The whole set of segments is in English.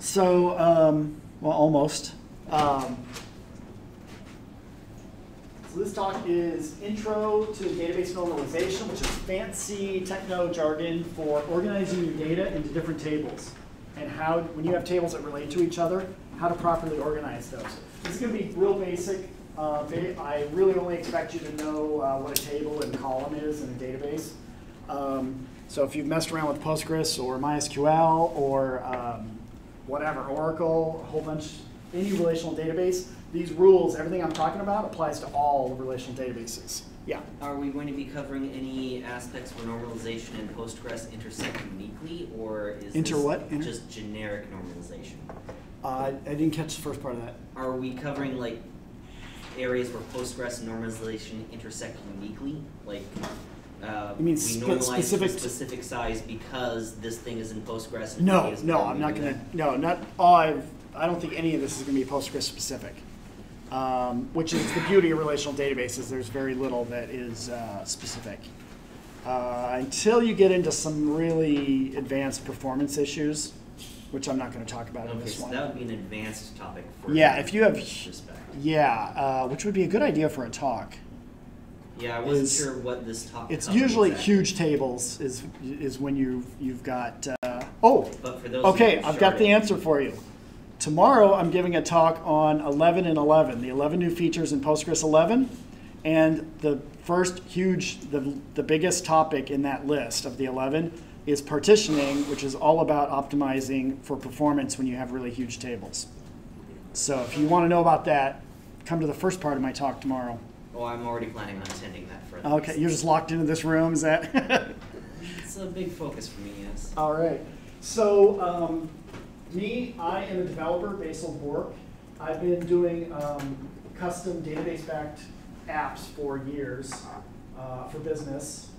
So, well, almost. So this talk is Intro to Database Normalization, which is fancy techno jargon for organizing your data into different tables, and how, when you have tables that relate to each other, how to properly organize those. This is going to be real basic. I really only expect you to know what a table and column is in a database. So if you've messed around with Postgres or MySQL or whatever, Oracle, a whole bunch, any relational database, these rules, everything I'm talking about applies to all relational databases. Yeah? Are we going to be covering any aspects where normalization and Postgres intersect uniquely, or is this just generic normalization? I didn't catch the first part of that. Are we covering like areas where Postgres and normalization intersect uniquely? Like you mean we normalize to a specific size because this thing is in Postgres? And no, I'm not going to. No, not all. I don't think any of this is going to be Postgres specific, which is the beauty of relational databases. There's very little that is specific. Until you get into some really advanced performance issues, which I'm not going to talk about in this one. That would be an advanced topic for if you have respect. Yeah, which would be a good idea for a talk. Yeah, I wasn't sure what this topic is. It's usually huge tables is when you've got but for those I've got the answer for you. Tomorrow I'm giving a talk on 11 and 11, the 11 new features in Postgres 11, and the first huge, the biggest topic in that list of the 11 is partitioning, which is all about optimizing for performance when you have really huge tables. So if you want to know about that, come to the first part of my talk tomorrow. Oh, I'm already planning on attending that for the Okay, you're just locked into this room, is that? It's a big focus for me, yes. All right. So I am a developer, Basil Bourque. I've been doing custom database-backed apps for years for business.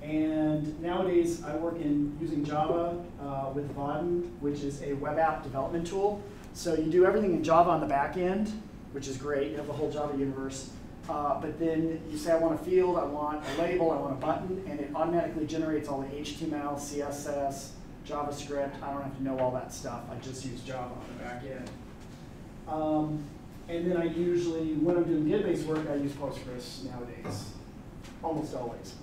And nowadays, I work in using Java with Vaadin, which is a web app development tool. So you do everything in Java on the back end, which is great. You have the whole Java universe. But then you say, I want a field, I want a label, I want a button, and it automatically generates all the HTML, CSS, JavaScript. I don't have to know all that stuff. I just use Java on the back end. And then I usually, when I'm doing database work, I use Postgres nowadays, almost always.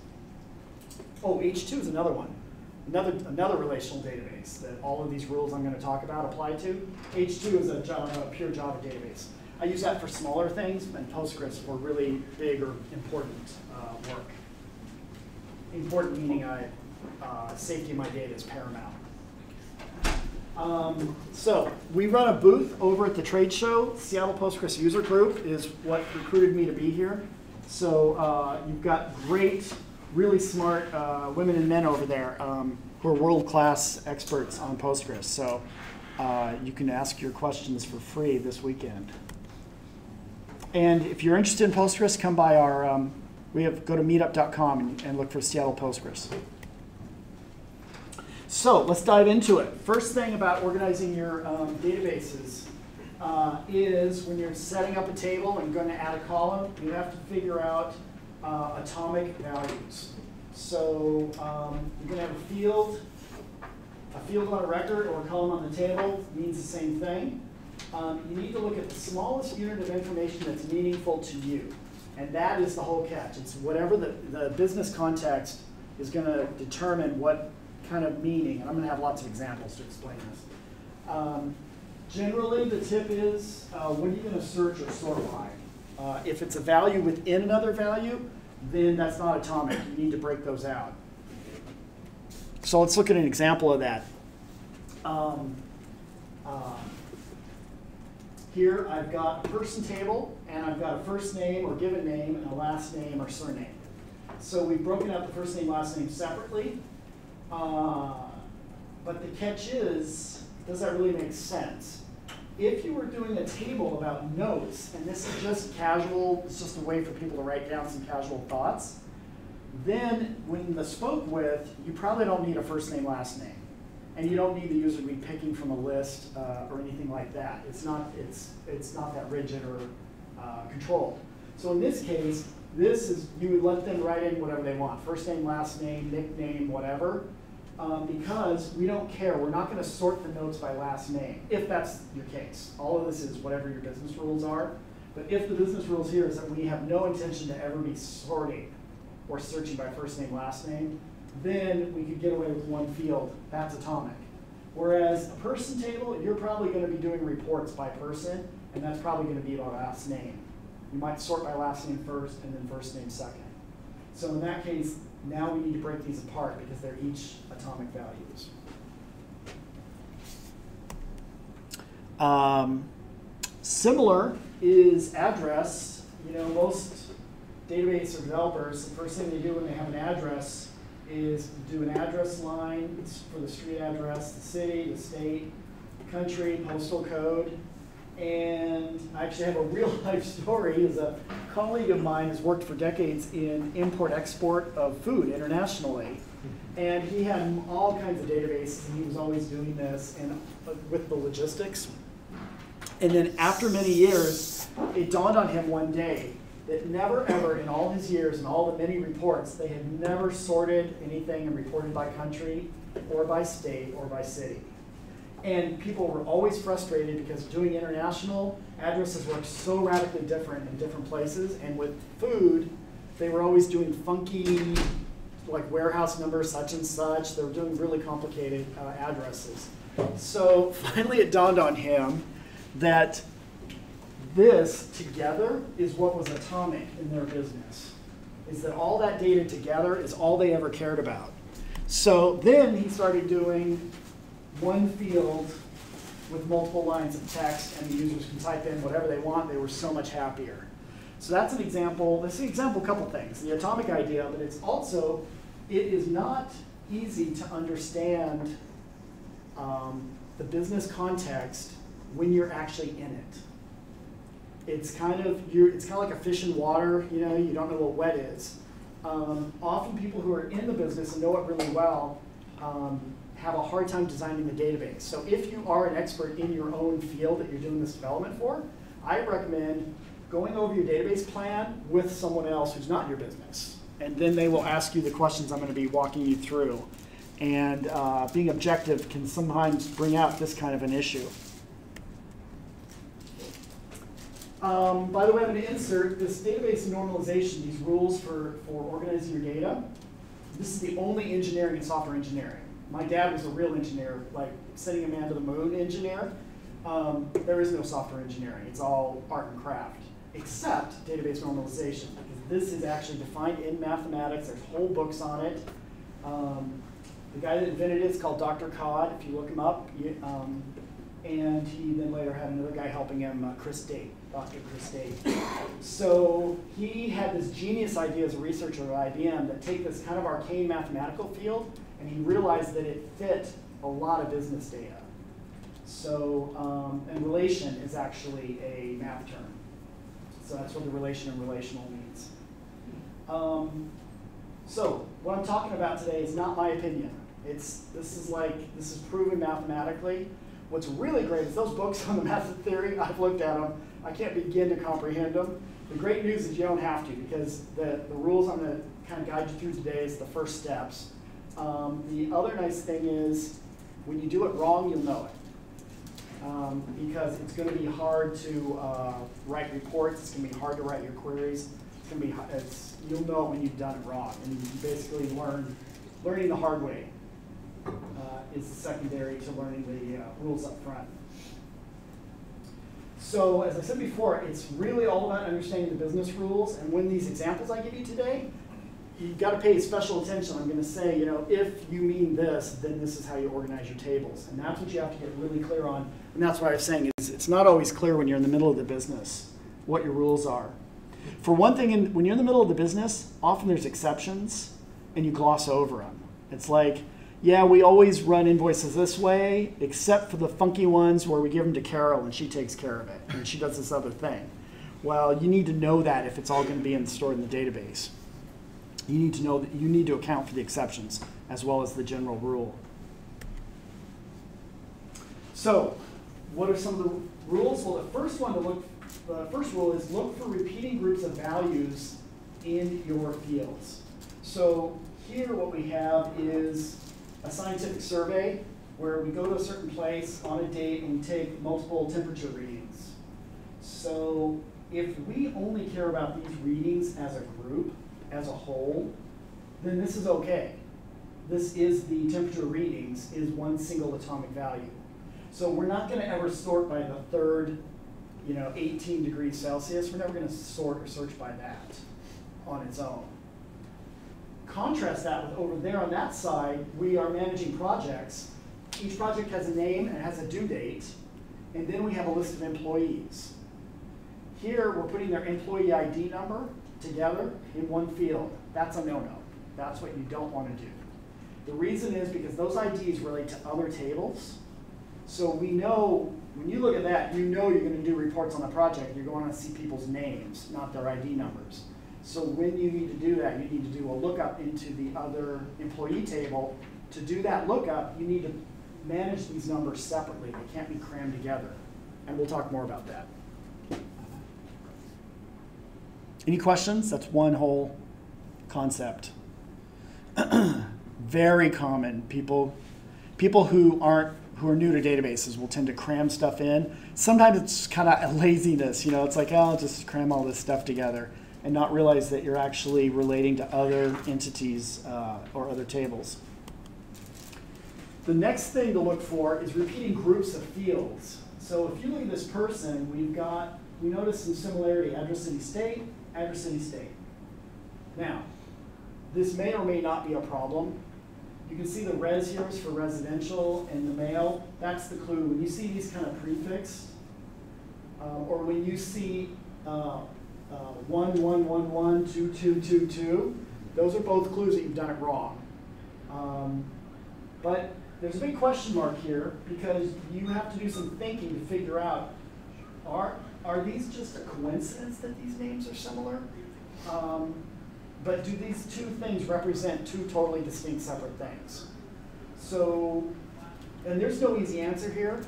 Oh, H2 is another one. Another relational database that all of these rules I'm going to talk about apply to. H2 is a pure Java database. I use that for smaller things, and Postgres for really big or important work. Important meaning safety of my data is paramount. So we run a booth over at the trade show. Seattle Postgres User Group is what recruited me to be here. So you've got great, really smart women and men over there who are world-class experts on Postgres. So you can ask your questions for free this weekend. And if you're interested in Postgres, come by our, go to meetup.com and look for Seattle Postgres. So let's dive into it. First thing about organizing your databases is when you're setting up a table and going to add a column, you have to figure out atomic values. So you're going to have a field on a record or a column on the table means the same thing. You need to look at the smallest unit of information that's meaningful to you. And that is the whole catch. It's whatever the business context is going to determine what kind of meaning. And I'm going to have lots of examples to explain this. Generally, the tip is when you're going to search or sort by. If it's a value within another value, then that's not atomic. You need to break those out. So let's look at an example of that. Here I've got a person table, and I've got a first name or given name and a last name or surname. So we've broken out the first name, last name separately. But the catch is, does that really make sense? If you were doing a table about notes, and this is just casual, it's just a way for people to write down some casual thoughts, then when the spoke with, you probably don't need a first name, last name. And you don't need the user to be picking from a list or anything like that. It's not that rigid or controlled. So in this case, you would let them write in whatever they want. First name, last name, nickname, whatever. because we don't care. We're not going to sort the nodes by last name, if that's your case. All of this is whatever your business rules are. But if the business rules here is that we have no intention to ever be sorting or searching by first name, last name, then we could get away with one field. That's atomic. Whereas a person table, you're probably going to be doing reports by person, and that's probably going to be by last name. You might sort by last name first and then first name second. So in that case, now we need to break these apart because they're each atomic values. Similar is address. You know, most database or developers, the first thing they do when they have an address is do an address line. It's for the street address, the city, the state, the country, postal code. And I actually have a real life story. As a colleague of mine has worked for decades in import-export of food internationally. And he had all kinds of databases, and he was always doing this and with the logistics. And then after many years, it dawned on him one day that never ever in all his years and all the many reports, they had never sorted anything and reported by country or by state or by city. And people were always frustrated because doing international addresses worked so radically different in different places. And with food, they were always doing funky, like warehouse numbers, such and such. They were doing really complicated addresses. So finally it dawned on him that this together is what was atomic in their business, is that all that data together is all they ever cared about. So then he started doing one field with multiple lines of text, and the users can type in whatever they want. They were so much happier. So that's an example. This is an example of a couple things. The atomic idea, but it's also, it is not easy to understand the business context when you're actually in it. It's kind of like a fish in water. You know, you don't know what wet is. Often people who are in the business and know it really well have a hard time designing the database. So if you are an expert in your own field that you're doing this development for, I recommend going over your database plan with someone else who's not your business. And then they will ask you the questions I'm going to be walking you through. And being objective can sometimes bring out this kind of an issue. By the way, I'm going to insert this database normalization, these rules for organizing your data. This is the only engineering in software engineering. My dad was a real engineer, like sending a man to the moon engineer. There is no software engineering. It's all art and craft, except database normalization, because this is actually defined in mathematics. There's whole books on it. The guy that invented it is called Dr. Codd, if you look him up. And he then later had another guy helping him, Chris Date, Dr. Chris Date. So he had this genius idea as a researcher at IBM that take this kind of arcane mathematical field, and he realized that it fit a lot of business data. So, and relation is actually a math term. So that's what the relation and relational means. So what I'm talking about today is not my opinion. This is proven mathematically. What's really great is those books on the math theory, I've looked at them. I can't begin to comprehend them. The great news is you don't have to, because the rules I'm going to kind of guide you through today is the first steps. The other nice thing is when you do it wrong, you'll know it, because it's going to be hard to write reports. It's going to be hard to write your queries. It's going to be, you'll know when you've done it wrong, and you basically learning the hard way. Is secondary to learning the rules up front. So as I said before, it's really all about understanding the business rules. And when these examples I give you today, you've got to pay special attention. I'm going to say, you know, if you mean this, then this is how you organize your tables. And that's what you have to get really clear on. And that's what I was saying is it's not always clear when you're in the middle of the business what your rules are. For one thing, when you're in the middle of the business, often there's exceptions, and you gloss over them. It's like, yeah, we always run invoices this way, except for the funky ones where we give them to Carol and she takes care of it, and she does this other thing. Well, you need to know that if it's all going to be stored in the database. You need to know that you need to account for the exceptions as well as the general rule. So, what are some of the rules? Well, the first rule is look for repeating groups of values in your fields. So here, what we have is a scientific survey where we go to a certain place on a date and we take multiple temperature readings. So if we only care about these readings as a group, as a whole, then this is okay. This is the temperature readings is one single atomic value. So we're not going to ever sort by the third, 18 degrees Celsius. We're never going to sort or search by that on its own. Contrast that with over there on that side, we are managing projects. Each project has a name and it has a due date, and then we have a list of employees. Here, we're putting their employee ID number together in one field. That's a no-no. That's what you don't want to do. The reason is because those IDs relate to other tables. So we know, when you look at that, you know you're going to do reports on the project. You're going to see people's names, not their ID numbers. So when you need to do that, you need to do a lookup into the other employee table. To do that lookup, you need to manage these numbers separately. They can't be crammed together. And we'll talk more about that. Any questions? That's one whole concept. Very common. People who are new to databases will tend to cram stuff in. Sometimes it's kind of a laziness, It's like, oh, I'll just cram all this stuff together and not realize that you're actually relating to other entities or other tables. The next thing to look for is repeating groups of fields. So if you look at this person, we notice some similarity, address, city, state, address, city, state. Now, this may or may not be a problem. You can see the res here is for residential and the mail. That's the clue. When you see these kind of prefixes, or when you see 1, 1, 1, 1, 2, 2, 2, 2, those are both clues that you've done it wrong. But there's a big question mark here because you have to do some thinking to figure out, are these just a coincidence that these names are similar? But do these two things represent two totally distinct separate things? So, and there's no easy answer here.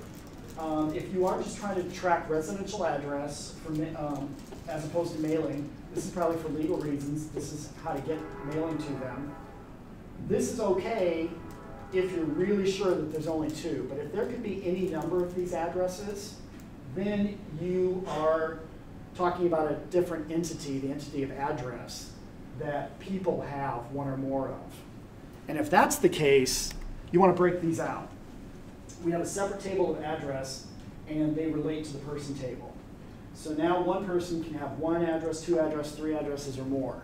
If you are just trying to track residential address for, as opposed to mailing, this is probably for legal reasons. This is how to get mailing to them. This is okay if you're really sure that there's only two. But if there could be any number of these addresses, then you are talking about a different entity, the entity of address, that people have one or more of. And if that's the case, you want to break these out. We have a separate table of address, and they relate to the person table. So now one person can have one address, two addresses, three addresses, or more.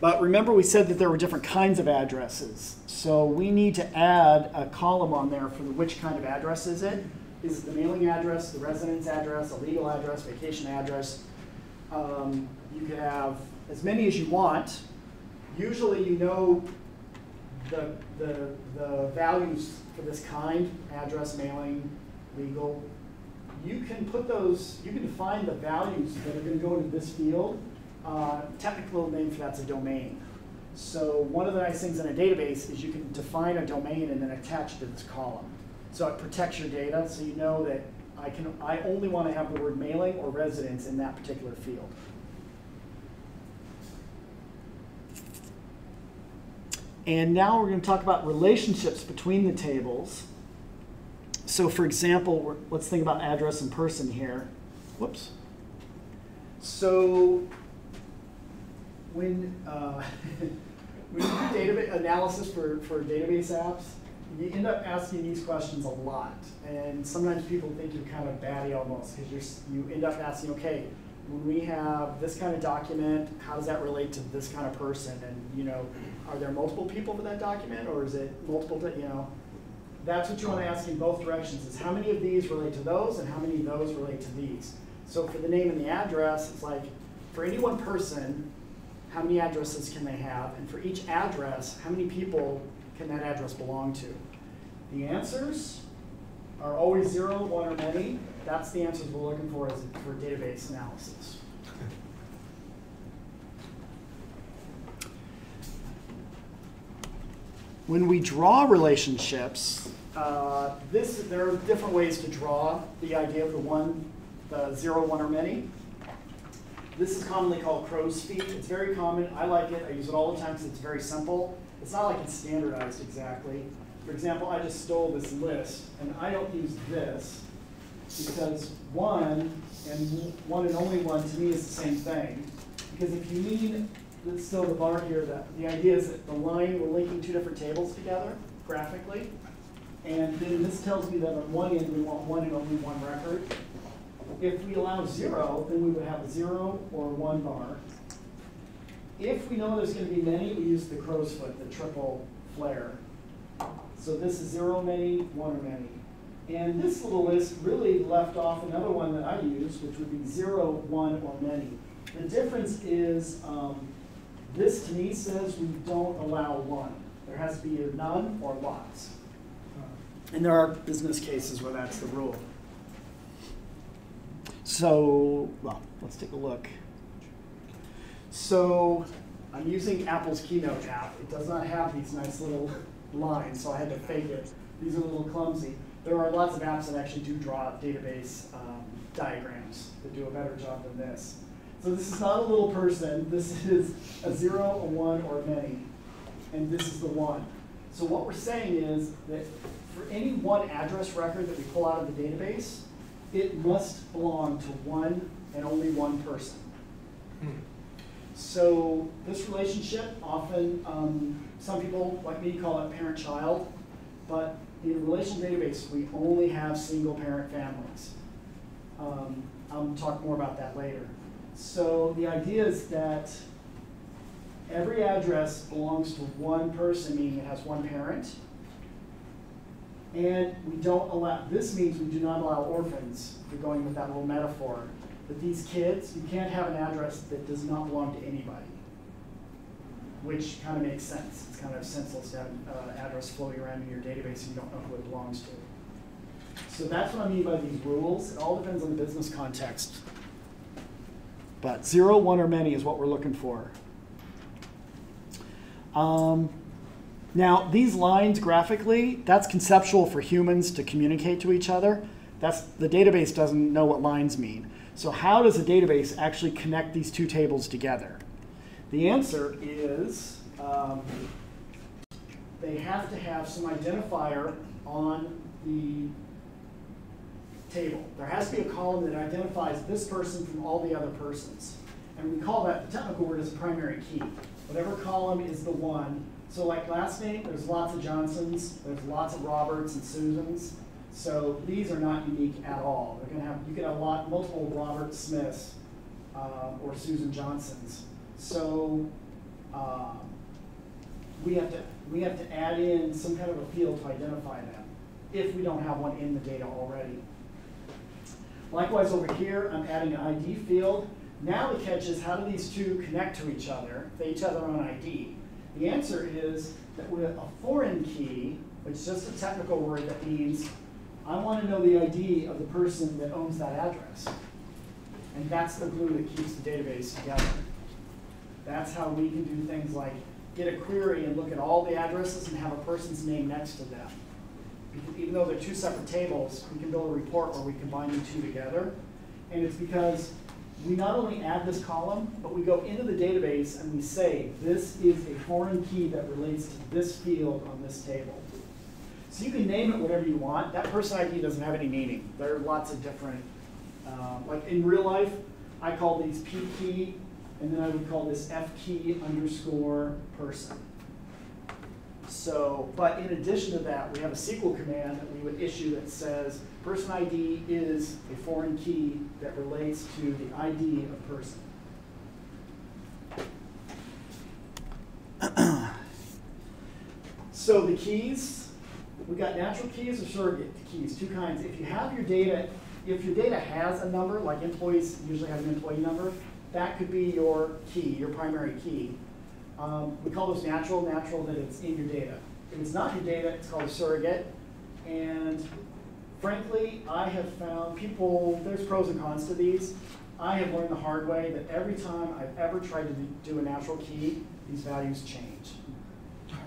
But remember we said that there were different kinds of addresses. So we need to add a column on there for which kind of address is it. Is it the mailing address, the residence address, a legal address, vacation address? You could have as many as you want. Usually you know the values for this kind, address, mailing, legal. You can put those, you can define the values that are going to go into this field. Technical name for that's a domain. So one of the nice things in a database is you can define a domain and then attach it to this column. So it protects your data so you know that I only want to have the word mailing or residence in that particular field. And now we're going to talk about relationships between the tables. So for example, let's think about address and person here. Whoops. So when you do data analysis for database apps, you end up asking these questions a lot. And sometimes people think you're kind of batty almost because you end up asking, okay, when we have this kind of document, how does that relate to this kind of person? And are there multiple people for that document, or is it multiple? That's what you want to ask in both directions: is how many of these relate to those, and how many of those relate to these? So for the name and the address, it's like for any one person, how many addresses can they have, and for each address, how many people can that address belong to? The answers are always 0, 1, or many. That's the answers we're looking for for database analysis. When we draw relationships, there are different ways to draw the idea of the 0, 1, or many. This is commonly called crow's feet. It's very common. I like it. I use it all the time because it's very simple. It's not like it's standardized exactly. For example, I just stole this list, and I don't use this because one and only one to me is the same thing. Because if you mean, that's still the bar here, that the idea is that the line, we're linking two different tables together graphically. And then this tells me that on one end, we want one and only one record. If we allow zero, then we would have a zero or one bar. If we know there's going to be many, we use the crow's foot, the triple flare. So this is zero many, one or many. And this little list really left off another one that I used, which would be zero, one, or many. The difference is this to me says we don't allow one. There has to be either none or lots. And there are business cases where that's the rule. So, well, let's take a look. So I'm using Apple's Keynote app. It does not have these nice little lines, so I had to fake it. These are a little clumsy. There are lots of apps that actually do draw database diagrams that do a better job than this. So this is not a little person. This is a zero, a one, or a many. And this is the one. So what we're saying is that for any one address record that we pull out of the database, it must belong to one and only one person. So this relationship, often some people like me call it parent-child, but in a relational database, we only have single-parent families. I'll talk more about that later. So the idea is that every address belongs to one person, meaning it has one parent. And we don't allow, this means we do not allow orphans, if you're going with that little metaphor. But these kids, you can't have an address that does not belong to anybody, which kind of makes sense. It's kind of senseless to have an address floating around in your database and you don't know who it belongs to. So that's what I mean by these rules. It all depends on the business context. But zero, one, or many is what we're looking for. Now, these lines graphically, that's conceptual for humans to communicate to each other. That's, the database doesn't know what lines mean. So how does a database actually connect these two tables together? The answer is they have to have some identifier on the table. There has to be a column that identifies this person from all the other persons. And we call that, the technical word is a primary key. Whatever column is the one. So like last name, there's lots of Johnsons, there's lots of Roberts and Susans. So these are not unique at all. They're gonna have, you can have multiple Robert Smiths or Susan Johnsons. So we have to add in some kind of a field to identify them if we don't have one in the data already. Likewise over here, I'm adding an ID field. Now the catch is how do these two connect to each other? They each other on ID. The answer is that with a foreign key, which is just a technical word that means I want to know the ID of the person that owns that address. And that's the glue that keeps the database together. That's how we can do things like get a query and look at all the addresses and have a person's name next to them. Because even though they're two separate tables, we can build a report where we combine the two together. And it's because we not only add this column, but we go into the database and we say, this is a foreign key that relates to this field on this table. So you can name it whatever you want. That person ID doesn't have any meaning. There are lots of different, like in real life, I call these P key, and then I would call this F key underscore person. So, but in addition to that, we have a SQL command that we would issue that says person ID is a foreign key that relates to the ID of person. So the keys, we've got natural keys or surrogate keys, two kinds. If you have your data, if your data has a number, like employees usually have an employee number, that could be your key, your primary key. We call those natural, that it's in your data. If it's not your data, it's called a surrogate. And frankly, I have found people, there's pros and cons to these. I have learned the hard way that every time I've ever tried to do a natural key, these values change.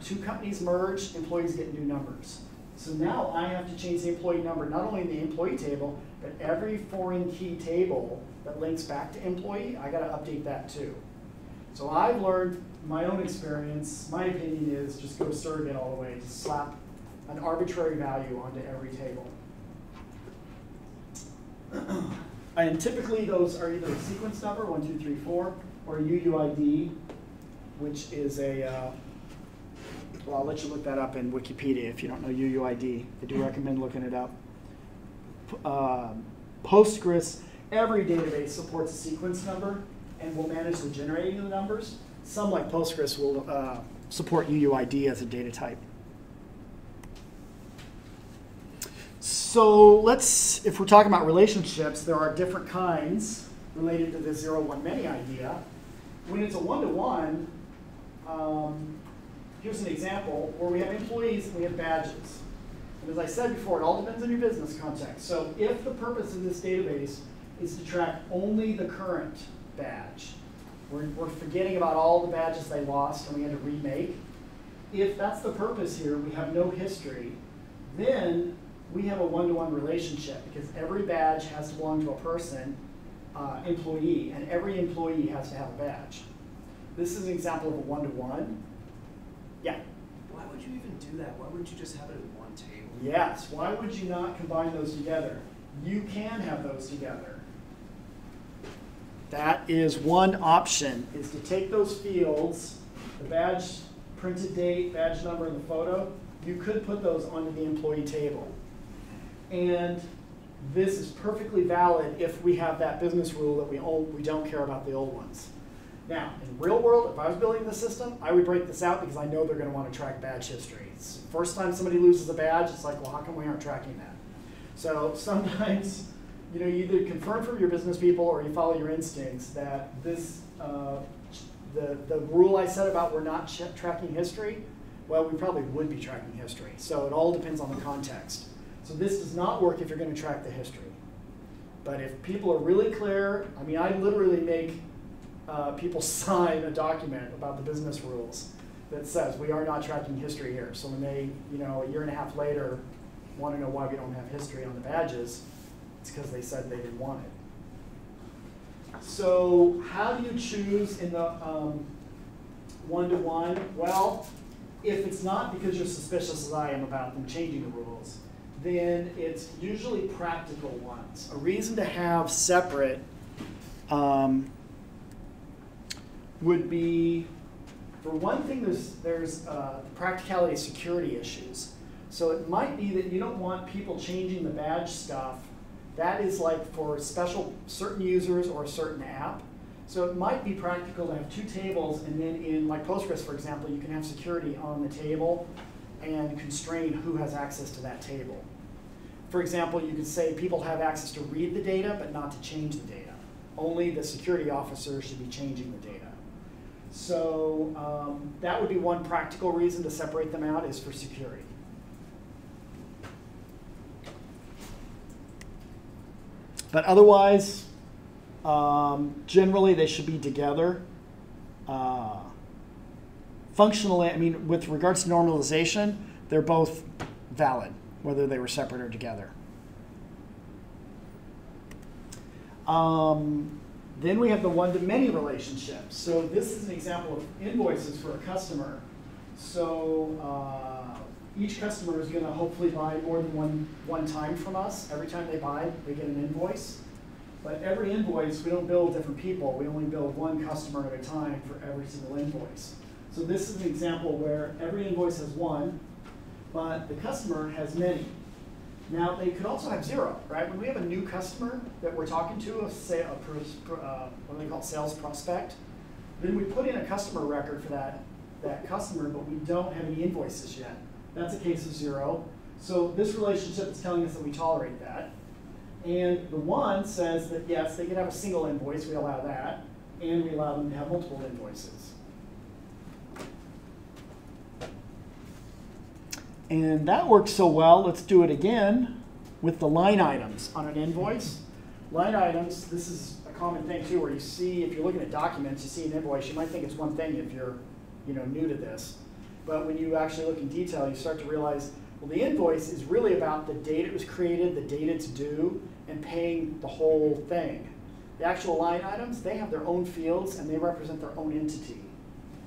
Two companies merge, employees get new numbers. So now I have to change the employee number, not only in the employee table, but every foreign key table that links back to employee, I gotta update that too. So I've learned my own experience, my opinion is just go surrogate all the way, just slap an arbitrary value onto every table. And typically those are either a sequence number, 1, 2, 3, 4, or a UUID, which is a, well, I'll let you look that up in Wikipedia if you don't know UUID. I do recommend looking it up. Postgres, every database supports a sequence number and will manage the generating of the numbers. Some, like Postgres, will support UUID as a data type. So let's, if we're talking about relationships, there are different kinds related to the 0-1-many idea. When it's a one-to-one, here's an example where we have employees and we have badges. And as I said before, it all depends on your business context. So if the purpose of this database is to track only the current badge, we're forgetting about all the badges they lost and we had to remake. If that's the purpose here, we have no history, then we have a one-to-one relationship because every badge has to belong to a person, employee, and every employee has to have a badge. This is an example of a one-to-one. Yeah? Why would you even do that? Why wouldn't you just have it in one table? Yes, why would you not combine those together? You can have those together. That is one option, is to take those fields, the badge, printed date, badge number, and the photo, you could put those onto the employee table. And this is perfectly valid if we have that business rule that we don't care about the old ones. Now, in the real world, if I was building the system, I would break this out because I know they're going to want to track badge history. It's the first time somebody loses a badge, it's like, well, how come we aren't tracking that? So sometimes, you know, you either confirm from your business people or you follow your instincts that this, the rule I said about we're not tracking history, well, we probably would be tracking history. So it all depends on the context. So this does not work if you're going to track the history. But if people are really clear, I mean, I literally make people sign a document about the business rules that says we are not tracking history here. So when they, you know, a year and a half later want to know why we don't have history on the badges, it's because they said they didn't want it. So how do you choose in the one-to-one? Well, if it's not because you're suspicious as I am about them changing the rules, then it's usually practical ones. A reason to have separate would be, for one thing, there's practicality of security issues. So it might be that you don't want people changing the badge stuff. That is like for special certain users or a certain app. So it might be practical to have two tables, and then in like Postgres, for example, you can have security on the table and constrain who has access to that table. For example, you could say people have access to read the data, but not to change the data. Only the security officer should be changing the data. So that would be one practical reason to separate them out, is for security. But otherwise, generally they should be together. Functionally, I mean, with regards to normalization, they're both valid, whether they were separate or together. Then we have the one-to-many relationship. So this is an example of invoices for a customer. So each customer is going to hopefully buy more than one time from us. Every time they buy, they get an invoice. But every invoice, we don't bill different people. We only bill one customer at a time for every single invoice. So this is an example where every invoice has one, but the customer has many. Now, they could also have zero, right? When we have a new customer that we're talking to, say what do they call sales prospect, then we put in a customer record for that customer, but we don't have any invoices yet. That's a case of zero. So this relationship is telling us that we tolerate that. And the one says that, yes, they can have a single invoice. We allow that. And we allow them to have multiple invoices. And that works so well, let's do it again with the line items on an invoice. Line items, this is a common thing too, where you see, if you're looking at documents, you see an invoice, you might think it's one thing if you're, you know, new to this. But when you actually look in detail, you start to realize, well, the invoice is really about the date it was created, the date it's due, and paying the whole thing. The actual line items, they have their own fields and they represent their own entity.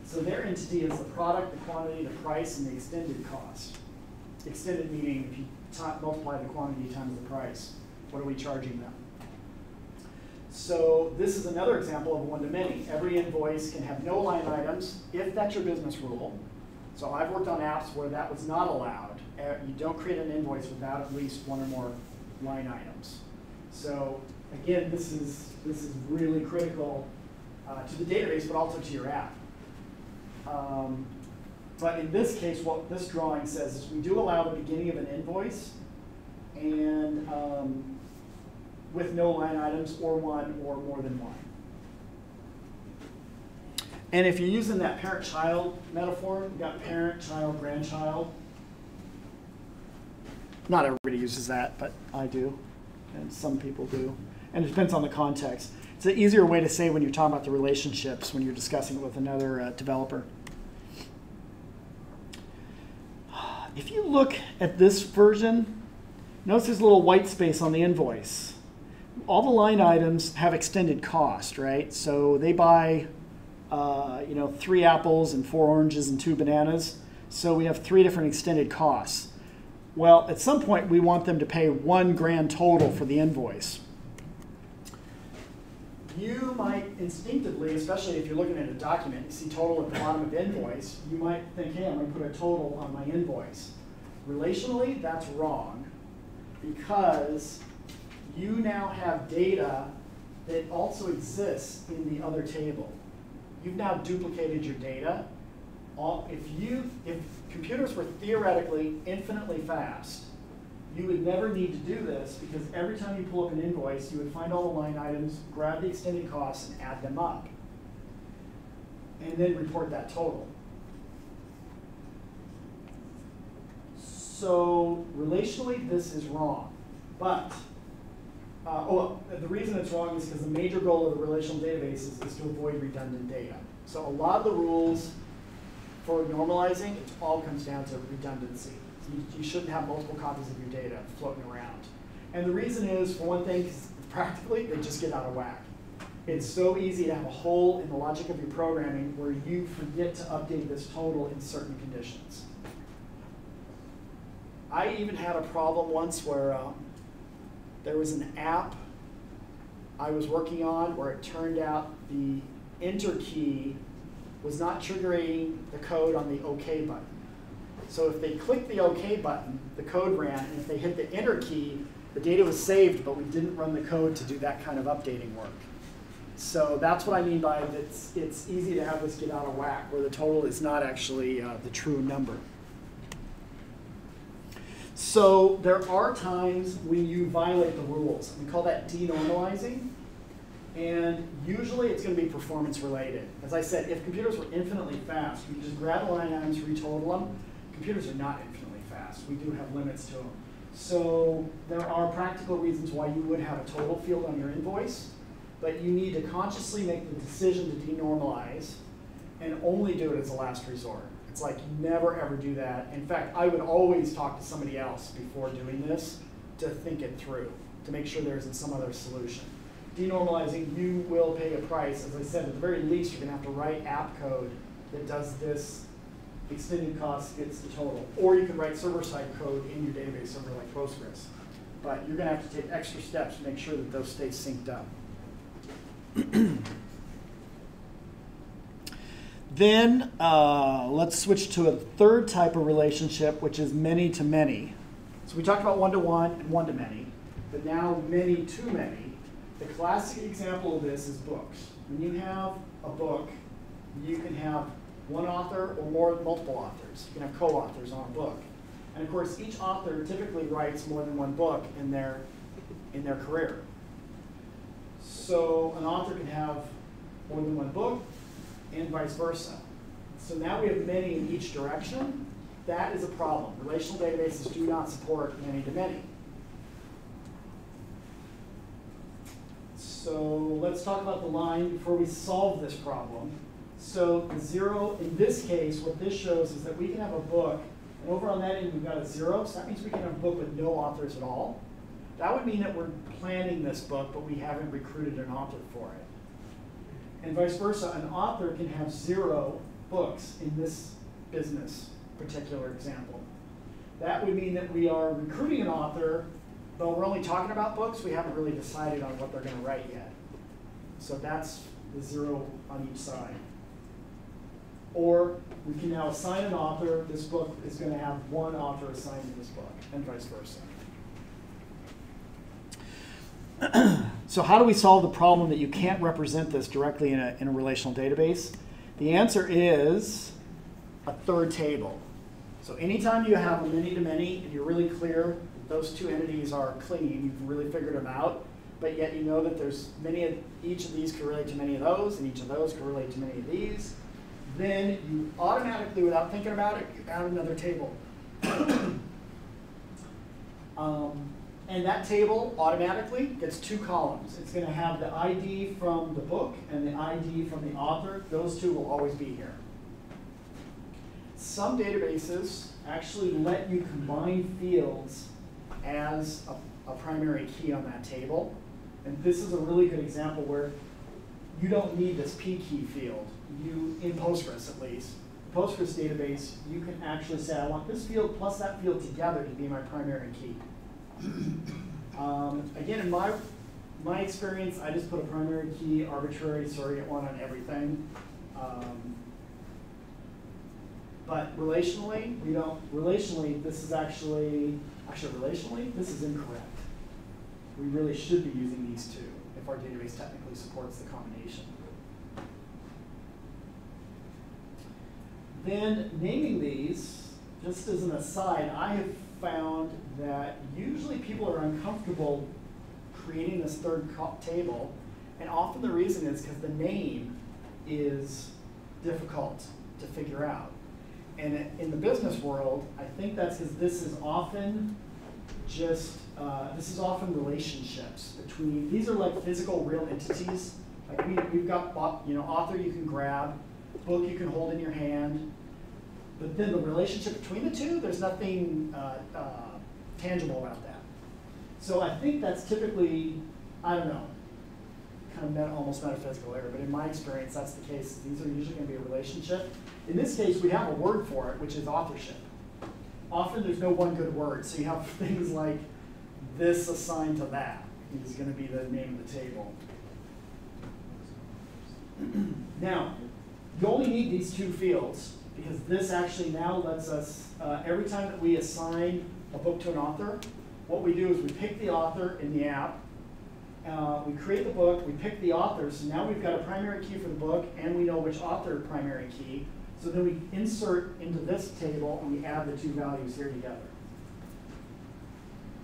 So their entity is the product, the quantity, the price, and the extended cost. Extended meaning if you multiply the quantity times the price. What are we charging them? So this is another example of one-to-many. Every invoice can have no line items if that's your business rule. So I've worked on apps where that was not allowed. You don't create an invoice without at least one or more line items. So again, this is really critical to the database, but also to your app. But in this case, what this drawing says is we do allow the beginning of an invoice and with no line items or one or more than one. And if you're using that parent-child metaphor, you've got parent, child, grandchild. Not everybody uses that, but I do, and some people do. And it depends on the context. It's an easier way to say when you're talking about the relationships, when you're discussing it with another developer. If you look at this version, notice there's a little white space on the invoice. All the line items have extended cost, right? So they buy, you know, 3 apples and 4 oranges and 2 bananas. So we have 3 different extended costs. Well, at some point we want them to pay one grand total for the invoice. You might instinctively, especially if you're looking at a document, you see total at the bottom of invoice, you might think, hey, I'm going to put a total on my invoice. Relationally, that's wrong, because you now have data that also exists in the other table. You've now duplicated your data. If computers were theoretically infinitely fast, you would never need to do this, because every time you pull up an invoice, you would find all the line items, grab the extended costs, and add them up, and then report that total. So relationally, this is wrong. But the reason it's wrong is because the major goal of the relational databases is to avoid redundant data. So a lot of the rules for normalizing, it all comes down to redundancy. You shouldn't have multiple copies of your data floating around. And the reason is, for one thing, practically, they just get out of whack. It's so easy to have a hole in the logic of your programming where you forget to update this total in certain conditions. I even had a problem once where there was an app I was working on where it turned out the enter key was not triggering the code on the OK button. So if they clicked the OK button, the code ran, and if they hit the enter key, the data was saved, but we didn't run the code to do that kind of updating work. So that's what I mean by it's easy to have this get out of whack, where the total is not actually the true number. So there are times when you violate the rules. We call that denormalizing. And usually it's going to be performance related. As I said, if computers were infinitely fast, you just grab the line items, retotal them. Computers are not infinitely fast. We do have limits to them. So there are practical reasons why you would have a total field on your invoice, but you need to consciously make the decision to denormalize and only do it as a last resort. It's like you never ever do that. In fact, I would always talk to somebody else before doing this to think it through, to make sure there isn't some other solution. Denormalizing, you will pay a price. As I said, at the very least, you're going to have to write app code that does this. Extended cost gets the total. Or you can write server-side code in your database somewhere like Postgres. But you're going to have to take extra steps to make sure that those stay synced up. Then let's switch to a third type of relationship, which is many-to-many. So we talked about one-to-one and one-to-many, but now many-to-many. The classic example of this is books. When you have a book, you can have one author or multiple authors. You can have co-authors on a book. And of course, each author typically writes more than one book in their career. So an author can have more than one book and vice versa. So now we have many in each direction. That is a problem. Relational databases do not support many-to-many. So let's talk about the line before we solve this problem. So the 0, in this case, what this shows is that we can have a book, and over on that end we've got a 0, so that means we can have a book with no authors at all. That would mean that we're planning this book, but we haven't recruited an author for it. And vice versa, an author can have 0 books in this business particular example. That would mean that we are recruiting an author, but we're only talking about books. We haven't really decided on what they're going to write yet. So that's the zero on each side. Or we can now assign an author. This book is going to have one author assigned to this book, and vice versa. So how do we solve the problem that you can't represent this directly in a relational database? The answer is a third table. So anytime you have a many-to-many, and you're really clear that those two entities are clean, you've really figured them out, but yet you know that there's many of each of these can relate to many of those, and each of those can relate to many of these, then you automatically, without thinking about it, you add another table. And that table automatically gets two columns. It's going to have the ID from the book and the ID from the author. Those two will always be here. Some databases actually let you combine fields as a primary key on that table. And this is a really good example where you don't need this P key field. You, in Postgres at least, Postgres database, you can actually say, I want this field plus that field together to be my primary key. Again, in my experience, I just put a primary key, arbitrary surrogate one on everything. But relationally, we don't. Relationally, this is actually relationally, this is incorrect. We really should be using these two if our database technically supports the combination. Then naming these, just as an aside, I have found that usually people are uncomfortable creating this third table, and often the reason is because the name is difficult to figure out. And in the business world, I think that's because this is often just, this is often relationships between, these are like physical real entities. Like we've got, you know, author you can grab, book you can hold in your hand, but then the relationship between the two, there's nothing tangible about that. So I think that's typically, I don't know, kind of almost metaphysical error, but in my experience, that's the case. These are usually going to be a relationship. In this case, we have a word for it, which is authorship. Often there's no one good word, so you have things like this assigned to that is going to be the name of the table. Now, you only need these two fields, because this actually now lets us, every time that we assign a book to an author, what we do is we pick the author in the app, we create the book, we pick the author, so now we've got a primary key for the book, and we know which author primary key, so then we insert into this table, and we add the two values here together.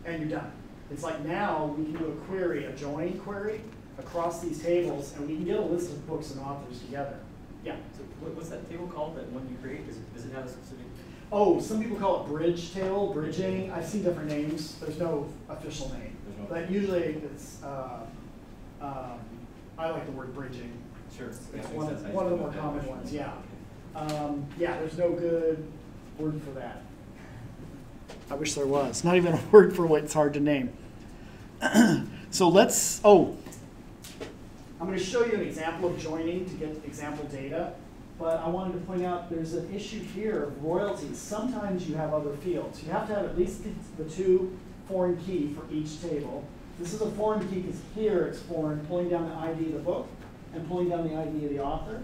And you're done. It's like now we can do a query, a join query, across these tables, and we can get a list of books and authors together. Yeah. So what's that table called that when you create? Does it have a specific? Oh, some people call it bridge table, bridging. I've seen different names. There's no official name. No. But usually it's, I like the word bridging. Sure. It's one of the more common ones, yeah. Yeah, there's no good word for that. I wish there was. Not even a word for what's hard to name. So let's, oh. I'm going to show you an example of joining to get example data, but I wanted to point out there's an issue here of royalties. Sometimes you have other fields. You have to have at least the two foreign key for each table. This is a foreign key because here it's foreign, pulling down the ID of the book and pulling down the ID of the author.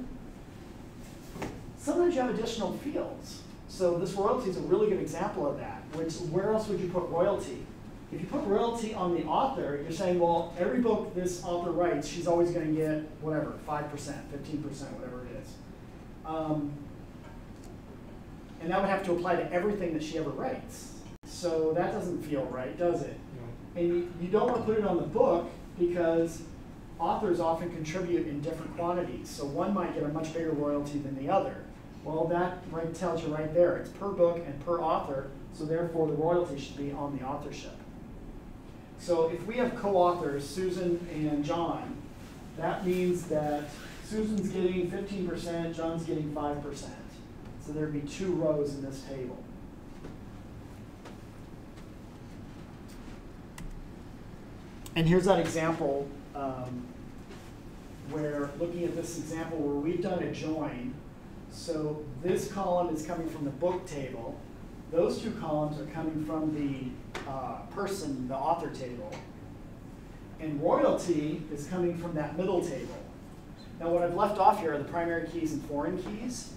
Sometimes you have additional fields. So this royalty is a really good example of that. Where else would you put royalty? If you put royalty on the author, you're saying, well, every book this author writes, she's always going to get whatever, 5%, 15%, whatever it is. And that would have to apply to everything that she ever writes. So that doesn't feel right, does it? No. And you don't want to put it on the book because authors often contribute in different quantities. So one might get a much bigger royalty than the other. Well, that tells you right there. It's per book and per author, so therefore the royalty should be on the authorship. So if we have co-authors, Susan and John, that means that Susan's getting 15%, John's getting 5%. So there'd be two rows in this table. And here's that example where, looking at this example where we've done a join. So this column is coming from the book table. Those two columns are coming from the person, the author table. And royalty is coming from that middle table. Now what I've left off here are the primary keys and foreign keys.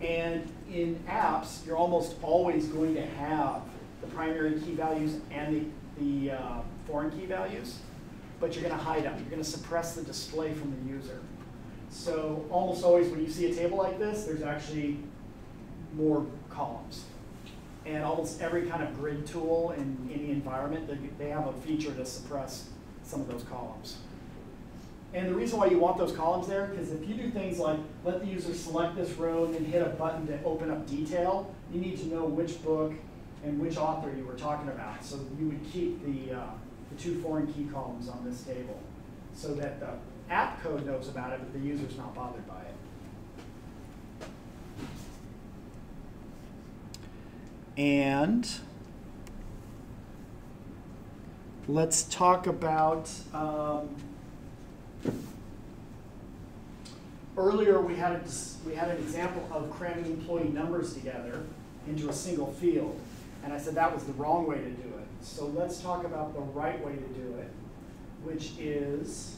And in apps, you're almost always going to have the primary key values and the foreign key values, but you're going to hide them. You're going to suppress the display from the user. So almost always when you see a table like this, there's actually more columns. And almost every kind of grid tool in any environment, they have a feature to suppress some of those columns. And the reason why you want those columns there, because if you do things like let the user select this row and then hit a button to open up detail, you need to know which book and which author you were talking about. So you would keep the two foreign key columns on this table so that the app code knows about it, but the user's not bothered by it. And let's talk about earlier we had an example of cramming employee numbers together into a single field, and I said that was the wrong way to do it. So let's talk about the right way to do it, which is,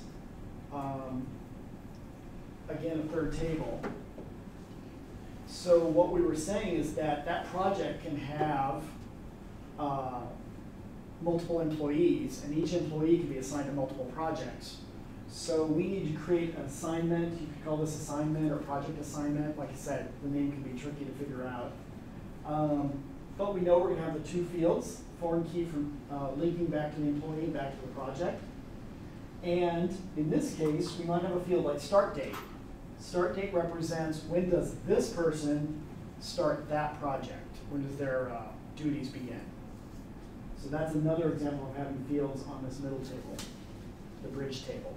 again, a third table. So what we were saying is that that project can have multiple employees, and each employee can be assigned to multiple projects. So we need to create an assignment. You could call this assignment or project assignment. Like I said, the name can be tricky to figure out. But we know we're going to have the two fields, foreign key from linking back to the employee and back to the project. And in this case, we might have a field like start date. Start date represents when does this person start that project? When does their duties begin? So that's another example of having fields on this middle table, the bridge table.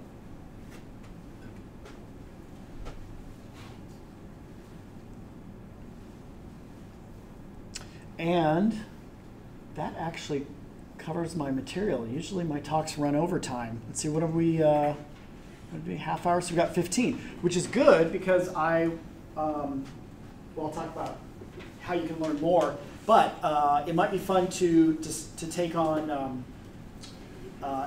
And that actually covers my material. Usually my talks run over time. Let's see, what have we, half hour? So we've got 15, which is good because well, I'll talk about how you can learn more, but it might be fun to take on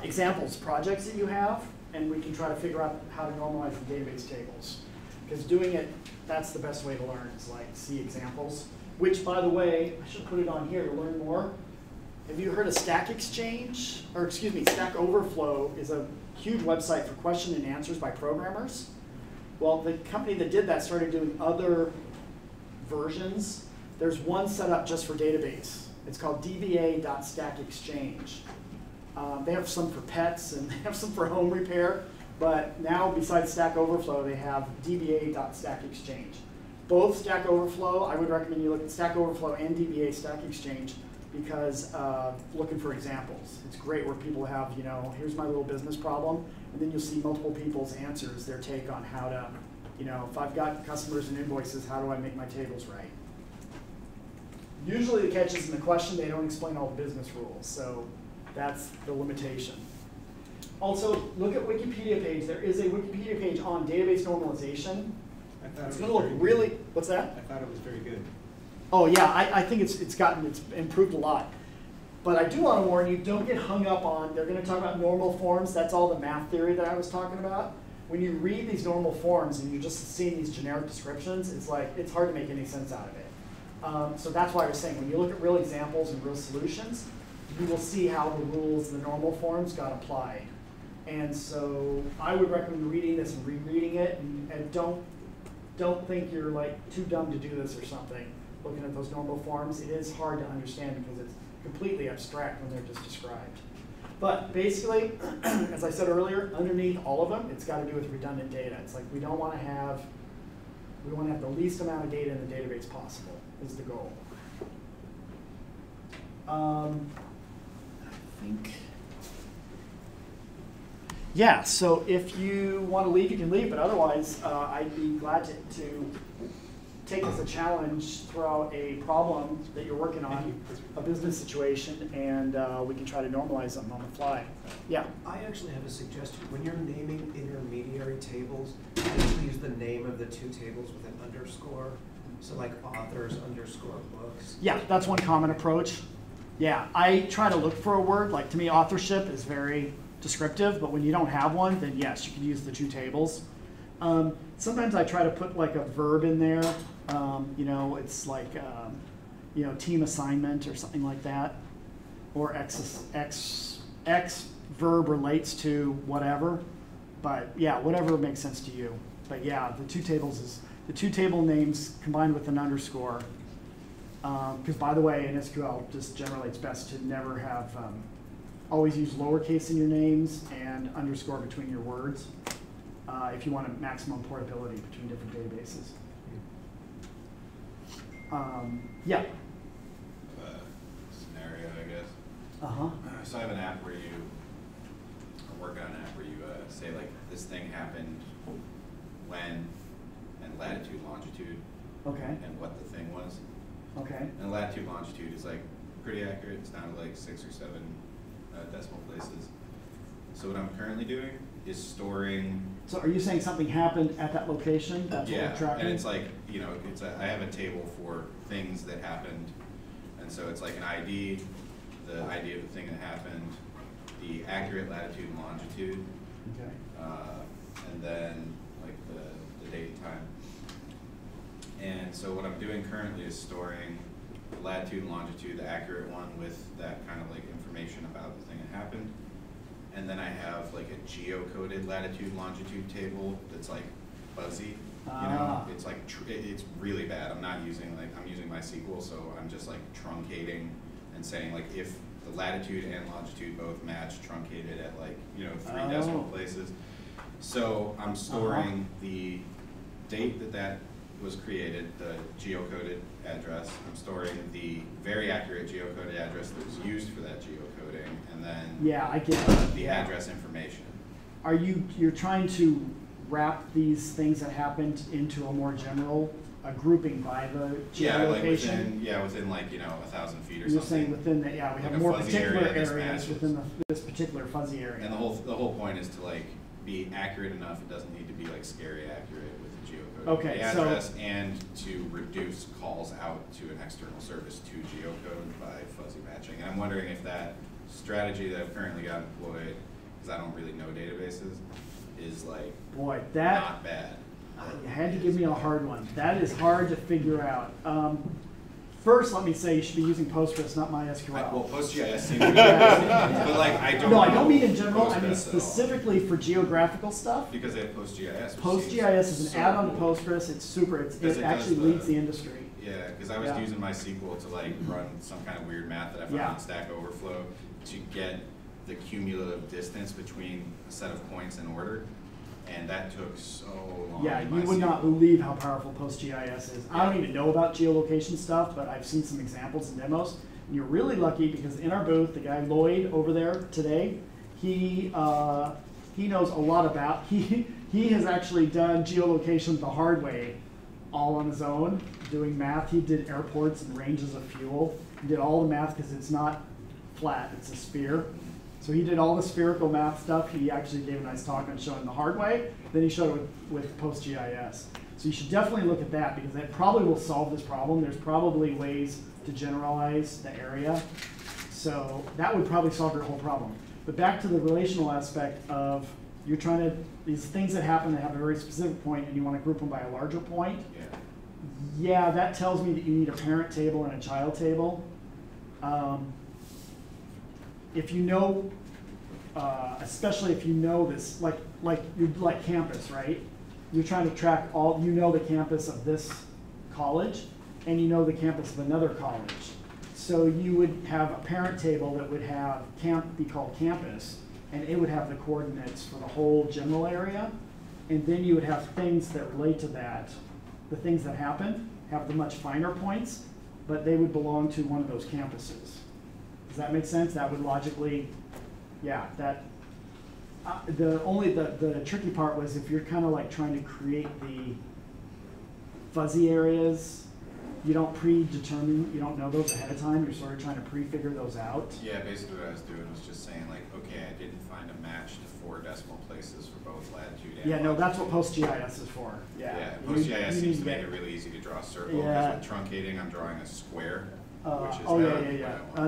examples, projects that you have, and we can try to figure out how to normalize the database tables. Because doing it, that's the best way to learn, is like see examples. Which, by the way, I should put it on here to learn more. Have you heard of Stack Exchange? Or excuse me, Stack Overflow is a huge website for question and answers by programmers. Well, the company that did that started doing other versions. There's one set up just for database. It's called dba.stackexchange. They have some for pets and they have some for home repair. But now, besides Stack Overflow, they have dba.stackexchange. Both Stack Overflow, I would recommend you look at Stack Overflow and DBA Stack Exchange because looking for examples. It's great where people have, you know, here's my little business problem, and then you'll see multiple people's answers, their take on how to, you know, if I've got customers and invoices, how do I make my tables right? Usually the catch is in the question, they don't explain all the business rules, so that's the limitation. Also, look at Wikipedia page. There is a Wikipedia page on database normalization. It's going to look really, what's that? I thought it was very good. Oh yeah, I think it's improved a lot. But I do want to warn you, don't get hung up on, they're going to talk about normal forms, that's all the math theory that I was talking about. When you read these normal forms and you're just seeing these generic descriptions, it's like, it's hard to make any sense out of it. So that's why I was saying, when you look at real examples and real solutions, you will see how the rules, the normal forms got applied. And so I would recommend reading this and rereading it, and don't think you're like too dumb to do this or something, looking at those normal forms. It is hard to understand because it's completely abstract when they're just described. But basically, as I said earlier, underneath all of them, it's got to do with redundant data. It's like we want to have the least amount of data in the database possible is the goal. I think. Yeah, so if you want to leave, you can leave, but otherwise, I'd be glad to take as a challenge, throw out a problem that you're working on, a business situation, and we can try to normalize them on the fly. Yeah? I actually have a suggestion. When you're naming intermediary tables, just use the name of the two tables with an underscore. So like authors underscore books? Yeah, that's one common approach. Yeah, I try to look for a word. Like to me, authorship is very descriptive, but when you don't have one, then yes, you can use the two tables. Sometimes I try to put like a verb in there. You know, it's like, you know, team assignment or something like that. Or X verb relates to whatever. But yeah, whatever makes sense to you. But yeah, the two tables is, the two table names combined with an underscore. Because by the way, in SQL, just generally it's best to never have, always use lowercase in your names and underscore between your words if you want a maximum portability between different databases. Yeah. Scenario, I guess. Uh-huh. So I have an app where you, or work on an app where you say like, this thing happened when, and latitude, longitude. Okay. And what the thing was. Okay. And latitude, longitude is like pretty accurate. It's down to like 6 or 7 decimal places. So what I'm currently doing is storing. So are you saying something happened at that location? That's yeah, what we're tracking? And it's like, you know, it's a, I have a table for things that happened. And so it's like an ID, the ID of the thing that happened, the accurate latitude and longitude, okay. And then like the date and time. And so what I'm doing currently is storing the latitude and longitude, the accurate one, with that kind of like information about the thing that happened. And then I have like a geocoded latitude longitude table that's like fuzzy. You know, it's like it's really bad. I'm not using like, I'm using MySQL, so I'm just like truncating and saying like if the latitude and longitude both match, truncated at like, you know, 3 decimal places. So I'm storing the date that was created, the geocoded address. I'm storing the very accurate geocoded address that was used for that geocoding, and then yeah, I get the address information. Are you're trying to wrap these things that happened into a more general grouping by the geolocation? Yeah, like within, yeah, within like, you know, 1,000 feet or you're something. You're saying within the, yeah, we like have more particular areas within this particular fuzzy area. And the whole point is to like be accurate enough. It doesn't need to be like scary accurate. Okay, the address, so, and to reduce calls out to an external service to geocode by fuzzy matching. And I'm wondering if that strategy that I've currently got employed, because I don't really know databases, is like not bad. You had to give me a hard one. That is hard to figure out. First, let me say you should be using Postgres, not MySQL. Well, PostGIS seems to be but like I don't. No, I don't mean in general. I mean specifically for geographical stuff. Because they have PostGIS. PostGIS is an add-on to Postgres. It's super. It actually leads the industry. Yeah, because I was using MySQL to like run some kind of weird math that I found on Stack Overflow to get the cumulative distance between a set of points in order. And that took so long. Yeah, you would not believe how powerful PostGIS is. I don't even know about geolocation stuff, but I've seen some examples and demos. And you're really lucky because in our booth, the guy Lloyd over there today, he knows a lot about. He has actually done geolocation the hard way, all on his own, doing math. He did airports and ranges of fuel. He did all the math because it's not flat; it's a sphere. So he did all the spherical math stuff. He actually gave a nice talk on showing the hard way. Then he showed it with PostGIS. So you should definitely look at that because that probably will solve this problem. There's probably ways to generalize the area. So that would probably solve your whole problem. But back to the relational aspect of you're trying to, these things that happen that have a very specific point and you want to group them by a larger point. Yeah, that tells me that you need a parent table and a child table. If you know, especially if you know this, like you're like campus, right? You're trying to track all, you know the campus of this college, and you know the campus of another college. So you would have a parent table that would have be called campus, and it would have the coordinates for the whole general area, and then you would have things that relate to that. The things that happen have the much finer points, but they would belong to one of those campuses. Does that make sense? That would logically, yeah, that, the tricky part was if you're kind of like trying to create the fuzzy areas You don't predetermine, you don't know those ahead of time, you're sort of trying to prefigure those out. Yeah, basically what I was doing was just saying like, okay, I didn't find a match to 4 decimal places for both latitude and longitude. No, that's what PostGIS is for. Yeah, PostGIS seems to make it really easy to draw a circle. Yeah. Because with truncating, I'm drawing a square, which is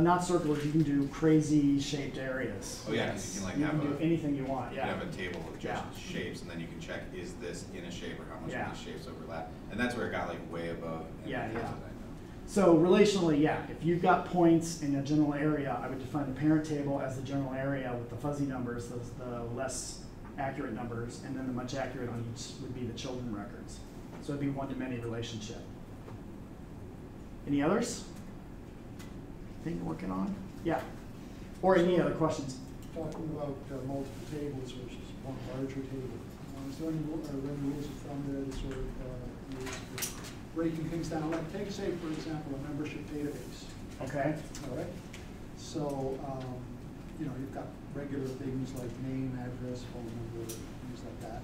not circles, you can do crazy shaped areas. Oh yeah, because you can like you can do anything you want. Yeah. You have a table of just shapes, and then you can check, is this in a shape, or how much of these shapes overlap? And that's where it got like way above. So relationally, if you've got points in a general area, I would define the parent table as the general area with the fuzzy numbers, those the less accurate numbers, and then the much accurate on each would be the children records. So it'd be one-to-many relationship. Any others? Thing you're working on? Yeah. Or so any other questions? Talking about multiple tables versus one larger table. Is there any rules of thumb there that sort of use for breaking things down? Like take, say, for example, a membership database. Okay. All right. So, you know, you've got regular things like name, address, phone number, things like that.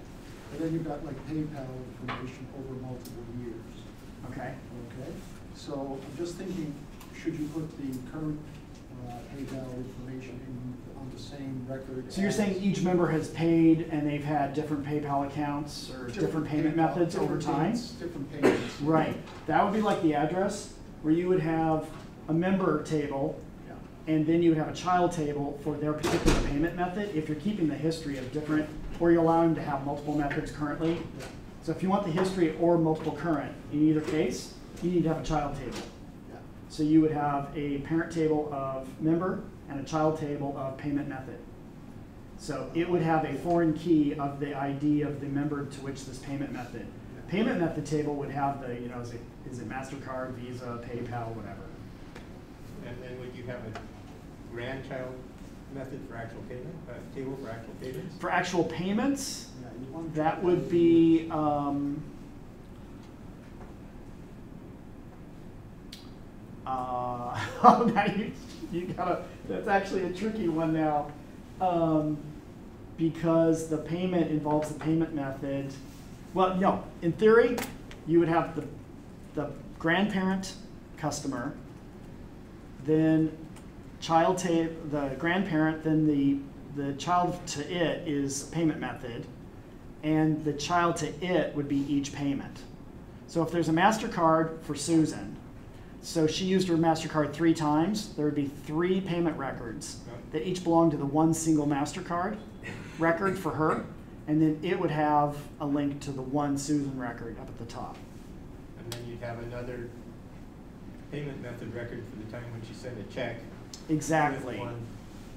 But then you've got like PayPal information over multiple years. Okay. Okay. So I'm just thinking, should you put the current PayPal information in, on the same record? So you're saying each member has paid and they've had different PayPal accounts or different payment methods over time? Different payments. Right. That would be like the address, where you would have a member table and then you would have a child table for their particular payment method if you're keeping the history of different, or you're allowing them to have multiple methods currently. Yeah. So if you want the history or multiple current, in either case, you need to have a child table. So you would have a parent table of member and a child table of payment method. So it would have a foreign key of the ID of the member to which this payment method. Payment method table would have the, you know, is it MasterCard, Visa, PayPal, whatever. And then would you have a grandchild method for actual payment, table for actual payments? For actual payments, that would be, now you gotta, that's actually a tricky one now, because the payment involves the payment method. Well, no, in theory, you would have the grandparent customer, then child to the grandparent, then the child to it is payment method, and the child to it would be each payment. So if there's a MasterCard for Susan, so she used her MasterCard 3 times. There would be 3 payment records that each belonged to the one single MasterCard record for her, and then it would have a link to the one Susan record up at the top. And then you'd have another payment method record for the time when she sent a check. Exactly.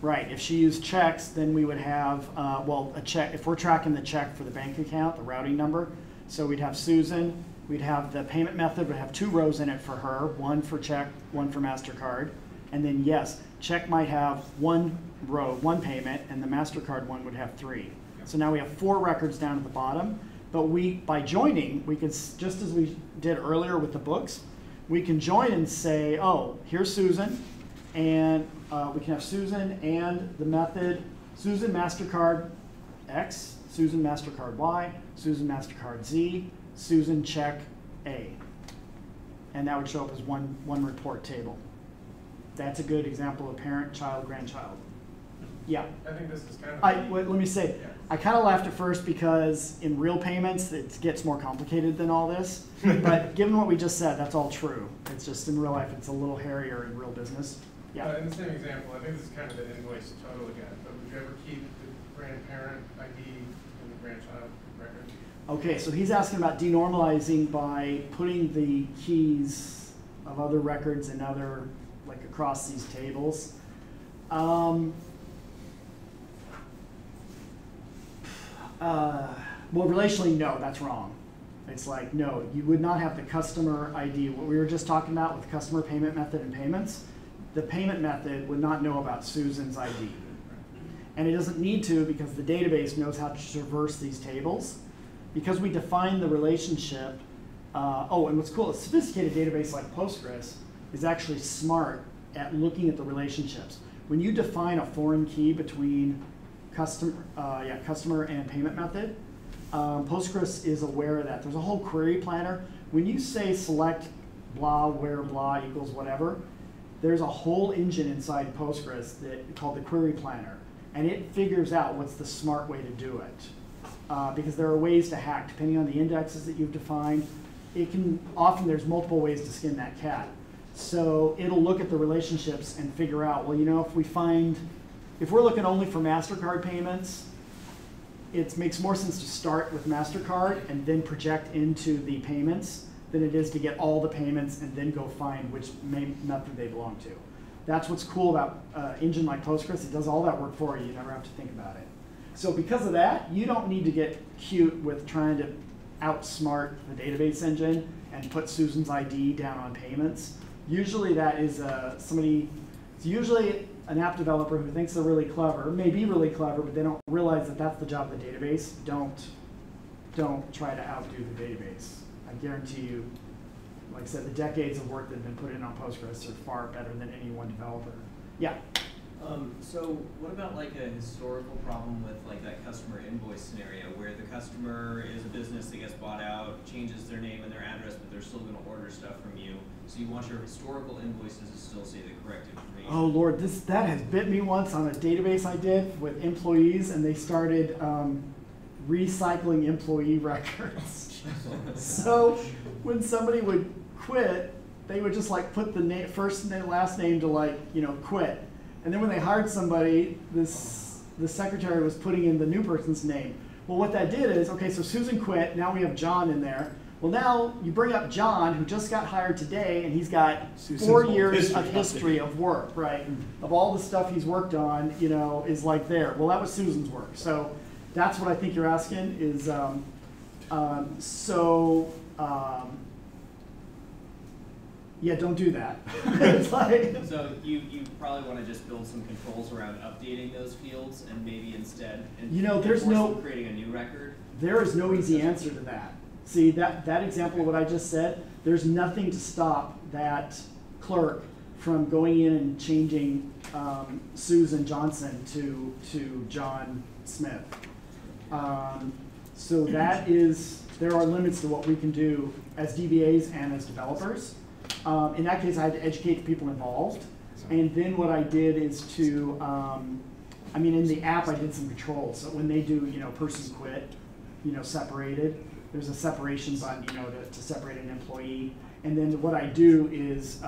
Right. If she used checks, then we would have, well, a check. If we're tracking the check for the bank account, the routing number, so we'd have Susan. We'd have the payment method would have 2 rows in it for her, one for check, one for MasterCard. And then yes, check might have 1 row, 1 payment, and the MasterCard one would have 3. So now we have 4 records down at the bottom, but we, by joining, we could, just as we did earlier with the books, we can join and say, oh, here's Susan, and we can have Susan and the method, Susan MasterCard X, Susan MasterCard Y, Susan MasterCard Z, Susan check A, and that would show up as one report table. That's a good example of parent, child, grandchild. Yeah. I think this is kind of. Wait, let me say, I kind of laughed at first because in real payments it gets more complicated than all this. But given what we just said, that's all true. It's just in real life it's a little hairier in real business. Yeah. In the same example, I think this is kind of an invoice total again. But would you ever keep the grandparent ID and the grandchild record? Okay, so he's asking about denormalizing by putting the keys of other records and other, like across these tables. Well, relationally, no, that's wrong. It's like, no, you would not have the customer ID. What we were just talking about with customer payment method and payments, the payment method would not know about Susan's ID. And it doesn't need to because the database knows how to traverse these tables. Because we define the relationship, oh, and what's cool, a sophisticated database like Postgres is actually smart at looking at the relationships. When you define a foreign key between customer and payment method, Postgres is aware of that. There's a whole query planner. When you say select blah, where blah equals whatever. There's a whole engine inside Postgres called the Query Planner, and it figures out what's the smart way to do it. Because there are ways to hack, depending on the indexes that you've defined. It can, often there's multiple ways to skin that cat. So it'll look at the relationships and figure out, well, you know, if we're looking only for MasterCard payments, it makes more sense to start with MasterCard and then project into the payments than it is to get all the payments and then go find which method they belong to. That's what's cool about an engine like Postgres. It does all that work for you. You never have to think about it. So because of that, you don't need to get cute with trying to outsmart the database engine and put Susan's ID down on payments. Usually that is usually an app developer who thinks they're really clever, may be really clever, but they don't realize that that's the job of the database. Don't try to outdo the database. I guarantee you, like I said, the decades of work that have been put in on Postgres are far better than any one developer. Yeah? So what about like a historical problem with like that customer invoice scenario where the customer is a business that gets bought out, changes their name and their address, but they're still going to order stuff from you. So you want your historical invoices to still say the correct information. Oh Lord, that has bit me once on a database I did with employees, and they started recycling employee records. So when somebody would quit, they would just like put the first and last name to like, you know, quit. And then when they hired somebody, the secretary was putting in the new person's name. Well, what that did is, okay, so Susan quit, now we have John in there. Well, now you bring up John, who just got hired today, and he's got Susan's 4 years of history of work, right? Of all the stuff he's worked on, you know, is like there. Well, that was Susan's work. So that's what I think you're asking is, yeah, don't do that. It's like, so you probably want to just build some controls around updating those fields and maybe instead creating a new record. There is no easy answer to that. See, that example of what I just said, there's nothing to stop that clerk from going in and changing Susan Johnson to John Smith. So that is, there are limits to what we can do as DBAs and as developers. In that case, I had to educate the people involved. And then what I did is to, I mean, in the app, I did some controls. So when they do, you know, person quit, you know, separated, there's a separation button, you know, to separate an employee. And then what I do is,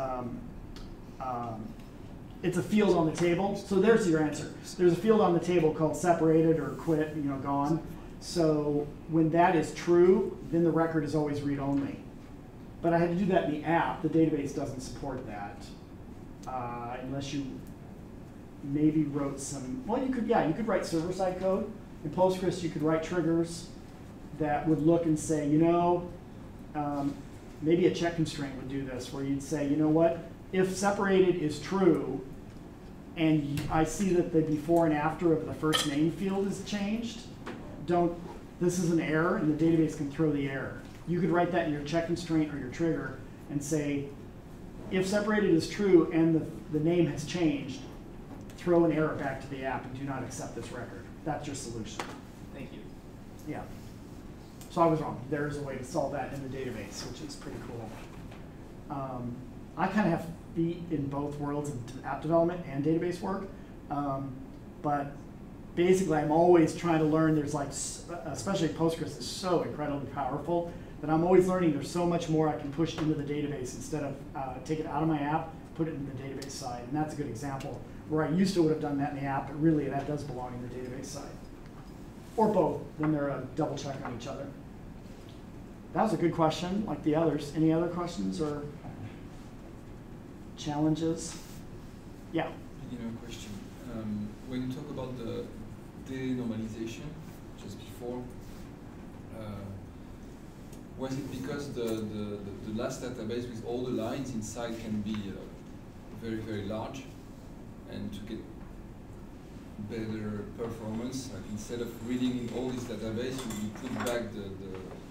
it's a field on the table. So there's your answer. There's a field on the table called separated or quit, you know, gone. So when that is true, then the record is always read-only. But I had to do that in the app. The database doesn't support that unless you maybe wrote some. Well, you could, yeah, you could write server-side code. In Postgres, you could write triggers that would look and say, you know, maybe a check constraint would do this, where you'd say, you know what, if separated is true, and I see that the before and after of the first name field is changed, this is an error, and the database can throw the error. You could write that in your check constraint or your trigger and say, if separated is true and the name has changed, throw an error back to the app and do not accept this record. That's your solution. Thank you. Yeah. So I was wrong. There is a way to solve that in the database, which is pretty cool. I kind of have feet in both worlds of app development and database work. But basically, I'm always trying to learn. There's like, especially Postgres is so incredibly powerful, that I'm always learning there's so much more I can push into the database instead of take it out of my app, put it in the database side. And that's a good example where I used to would have done that in the app, but really that does belong in the database side. Or both, then they're a double check on each other. That was a good question, like the others. Any other questions or challenges? Yeah? You know, a question. When you talk about the denormalization just before, was it because the last database with all the lines inside can be very, very large, and to get better performance, like instead of reading in all this database, you put back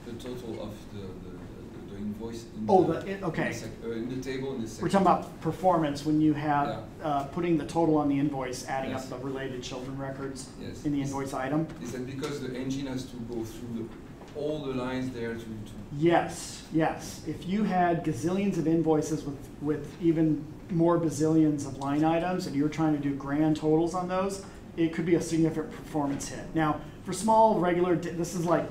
the total of the invoice in the table? In the we're talking about performance when you have putting the total on the invoice, adding up the related children records in the invoice item. Is that because the engine has to go through the all the lines there to... Yes, yes. If you had gazillions of invoices with even more bazillions of line items and you were trying to do grand totals on those, it could be a significant performance hit. Now, for small, regular, this is like,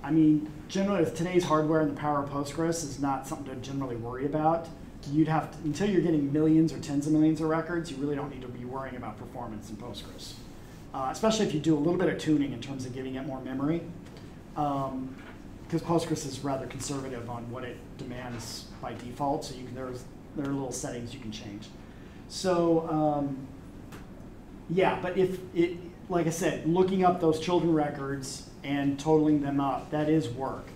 I mean, generally with today's hardware and the power of Postgres is not something to generally worry about. You'd have to, until you're getting millions or tens of millions of records, you really don't need to be worrying about performance in Postgres. Especially if you do a little bit of tuning in terms of giving it more memory. Because Postgres is rather conservative on what it demands by default, so you can, there are little settings you can change. So, yeah, but if it, like I said, looking up those children records and totaling them up, that is work.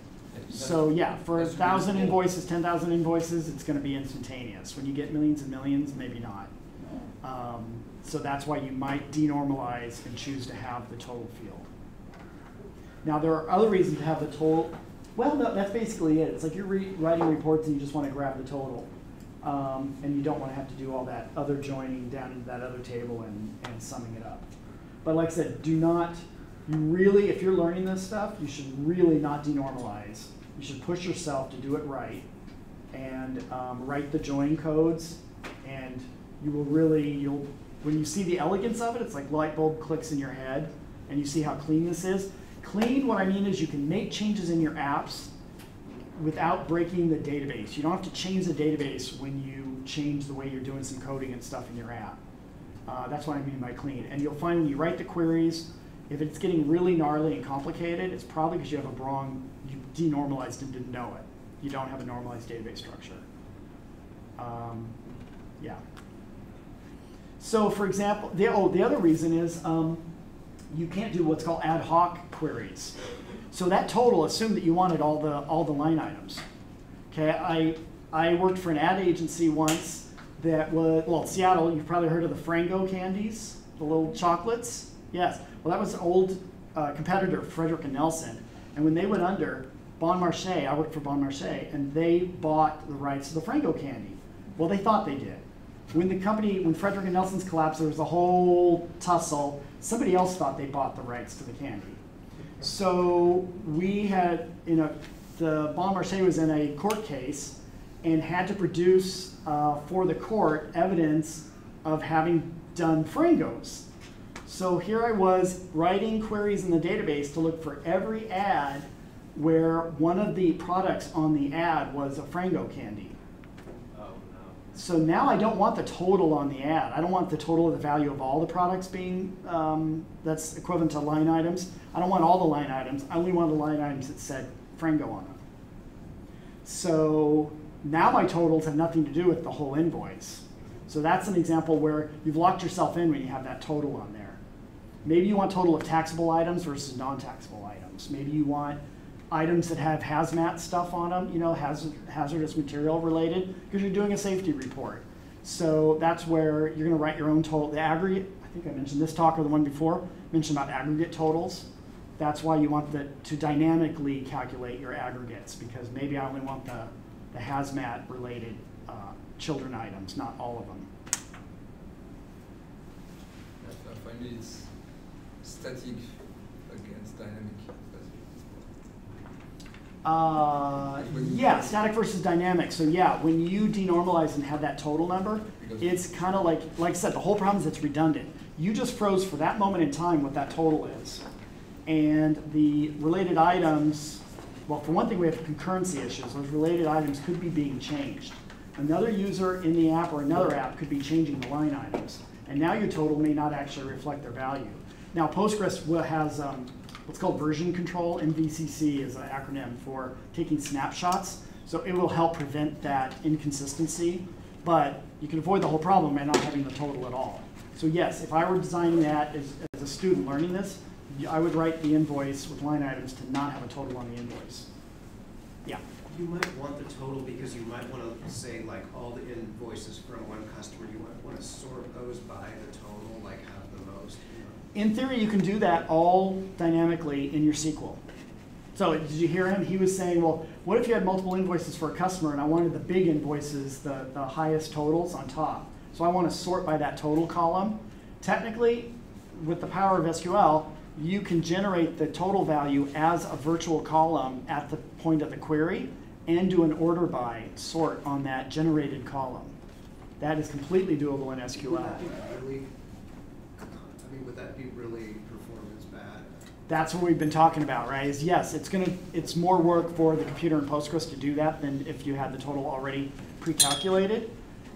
So yeah, for 1,000 invoices, 10,000 invoices, it's going to be instantaneous. When you get millions and millions, maybe not. So that's why you might denormalize and choose to have the total field. Now there are other reasons to have the total. Well, no, that's basically it. It's like you're writing reports and you just want to grab the total. And you don't want to have to do all that other joining down into that other table and summing it up. But like I said, do not, you really, if you're learning this stuff, you should really not denormalize. You should push yourself to do it right and write the join codes, and you will really, you'll, when you see the elegance of it, it's like light bulb clicks in your head and you see how clean this is. Clean, what I mean is you can make changes in your apps without breaking the database. You don't have to change the database when you change the way you're doing some coding and stuff in your app. That's what I mean by clean. And you'll find when you write the queries, if it's getting really gnarly and complicated, it's probably because you have a wrong, you denormalized and didn't know it. You don't have a normalized database structure. Yeah. So for example, the other reason is you can't do what's called ad hoc queries. So that total assumed that you wanted all the line items. Okay, I worked for an ad agency once that was, well, Seattle, you've probably heard of the Frango candies, the little chocolates. Yes, well that was an old competitor, Frederick and Nelson. And when they went under, Bon Marché, I worked for Bon Marché, and they bought the rights to the Frango candy. Well, they thought they did. When the company, when Frederick and Nelson's collapsed, there was a whole tussle. Somebody else thought they bought the rights to the candy. So we had, you know, the Bon Marché was in a court case and had to produce for the court evidence of having done Frangos. So here I was writing queries in the database to look for every ad where one of the products on the ad was a Frango candy. Oh, no. So now I don't want the total on the ad. I don't want the total of the value of all the products being, that's equivalent to line items. I don't want all the line items. I only want the line items that said Frango on them. So now my totals have nothing to do with the whole invoice. So that's an example where you've locked yourself in when you have that total on there. Maybe you want total of taxable items versus non-taxable items. Maybe you want items that have hazmat stuff on them, you know, hazardous material related, because you're doing a safety report. So that's where you're going to write your own total. The aggregate, I think I mentioned this talk or the one before, mentioned about aggregate totals. That's why you want to dynamically calculate your aggregates, because maybe I only want the hazmat related children items, not all of them. I find it's static against dynamic. Yeah, static versus dynamic. So yeah, when you denormalize and have that total number, it's kind of like I said, the whole problem is it's redundant. You just froze for that moment in time what that total is. And the related items, well, for one thing, we have concurrency issues. Those related items could be being changed. Another user in the app or another app could be changing the line items. And now your total may not actually reflect their value. Now, Postgres has what's called version control. MVCC is an acronym for taking snapshots. So it will help prevent that inconsistency. But you can avoid the whole problem by not having the total at all. So yes, if I were designing that as a student learning this, I would write the invoice with line items to not have a total on the invoice. Yeah? You might want the total because you might want to say, like, all the invoices from one customer, you might want to sort those by the total, like have the most. In theory, you can do that all dynamically in your SQL. So did you hear him? He was saying, well, what if you had multiple invoices for a customer and I wanted the big invoices, the highest totals on top? So I want to sort by that total column. Technically, with the power of SQL, you can generate the total value as a virtual column at the point of the query and do an order by sort on that generated column. That is completely doable in SQL. Would that be really, I mean, would that be really performance bad? That's what we've been talking about, right? Is yes, it's more work for the computer in Postgres to do that than if you had the total already pre-calculated.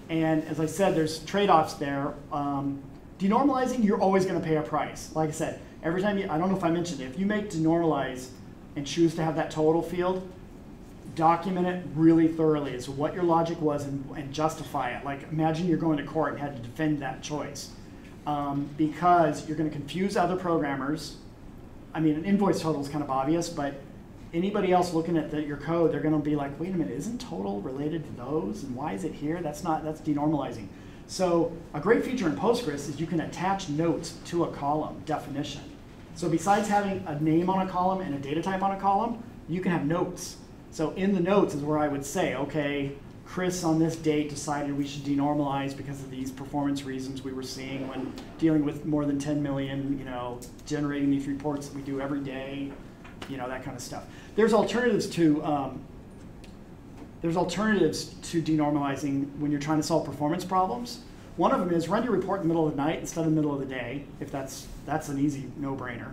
And as I said, there's trade-offs there. Denormalizing, you're always going to pay a price. Like I said, every time you, I don't know if I mentioned it, if you make denormalize and choose to have that total field, document it really thoroughly as to what your logic was and justify it. Like imagine you're going to court and had to defend that choice because you're going to confuse other programmers. I mean, an invoice total is kind of obvious, but anybody else looking at your code, they're going to be like, wait a minute, isn't total related to those? And why is it here? That's denormalizing. So a great feature in Postgres is you can attach notes to a column definition. So besides having a name on a column and a data type on a column, you can have notes. So in the notes is where I would say, okay, Chris on this date decided we should denormalize because of these performance reasons we were seeing when dealing with more than 10 million, you know, generating these reports that we do every day, you know, that kind of stuff. There's alternatives to denormalizing when you're trying to solve performance problems. One of them is run your report in the middle of the night instead of the middle of the day, if that's an easy no-brainer.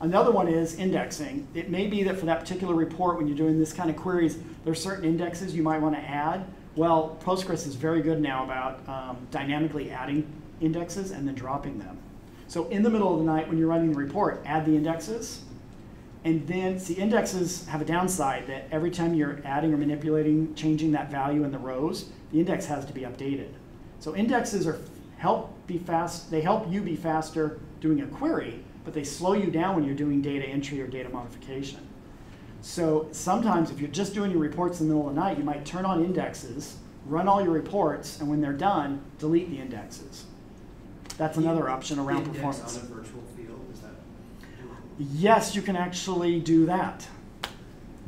Another one is indexing. It may be that for that particular report, when you're doing this kind of queries, there's certain indexes you might want to add. Well, Postgres is very good now about dynamically adding indexes and then dropping them. So in the middle of the night, when you're running the report, add the indexes. And then, see, indexes have a downside that every time you're adding or manipulating, changing that value in the rows, the index has to be updated. So indexes are they help you be faster doing a query, but they slow you down when you're doing data entry or data modification. So sometimes if you're just doing your reports in the middle of the night, you might turn on indexes, run all your reports, and when they're done, delete the indexes. That's another option around performance. On a virtual field, is that doable? Yes, you can actually do that.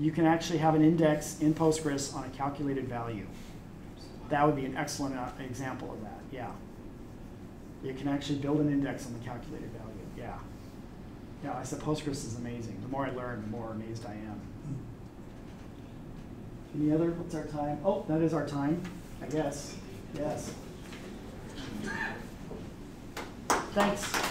You can actually have an index in Postgres on a calculated value. That would be an excellent example of that, yeah. You can actually build an index on the calculated value, yeah. Yeah, I said Postgres is amazing. The more I learn, the more amazed I am. Any other? What's our time? Oh, that is our time, I guess. Yes. Thanks.